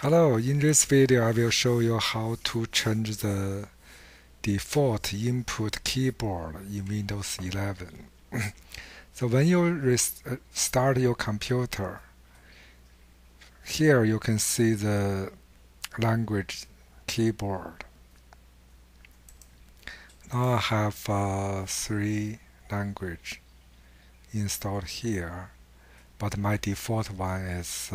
Hello, in this video I will show you how to change the default input keyboard in Windows 11. So when you restart your computer, here you can see the language keyboard. Now I have three languages installed here, but my default one is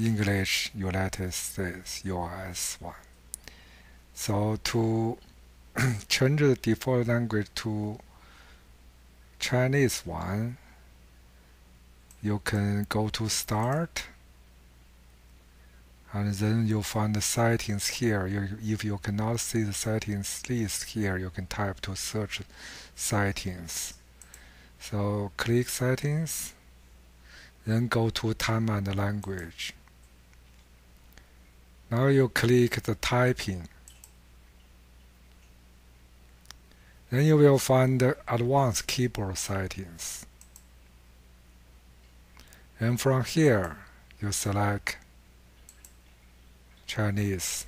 English United States US one. So to change the default language to Chinese one, you can go to Start, and then you find the settings here. If you cannot see the settings list here, you can type to search settings. So click settings, then go to time and language. Now you click the typing. Then you will find the advanced keyboard settings. And from here, you select Chinese.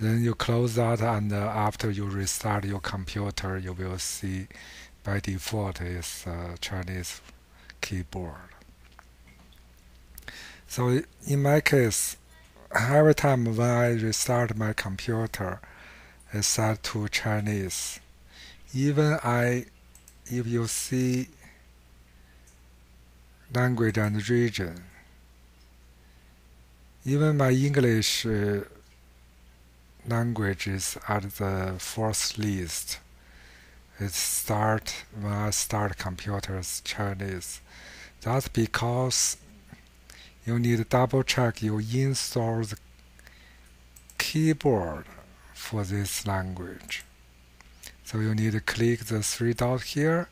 Then you close that, and after you restart your computer, you will see by default is Chinese keyboard. So in my case, every time when I restart my computer, it's set to Chinese. If you see language and region, even my English language is at the fourth list. When I start computers Chinese. That's because you need to double check you install the keyboard for this language. So you need to click the three dots here,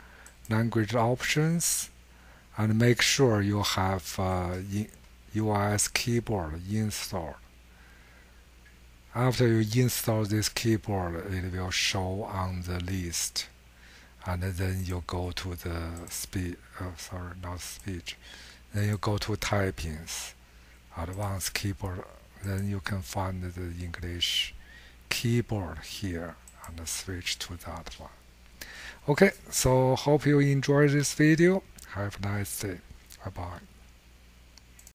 language options, and make sure you have US keyboard installed. After you install this keyboard, it will show on the list, and then you go to the Then you go to typings, advanced keyboard. Then you can find the English keyboard here and switch to that one. Okay, so hope you enjoy this video. Have a nice day. Bye bye.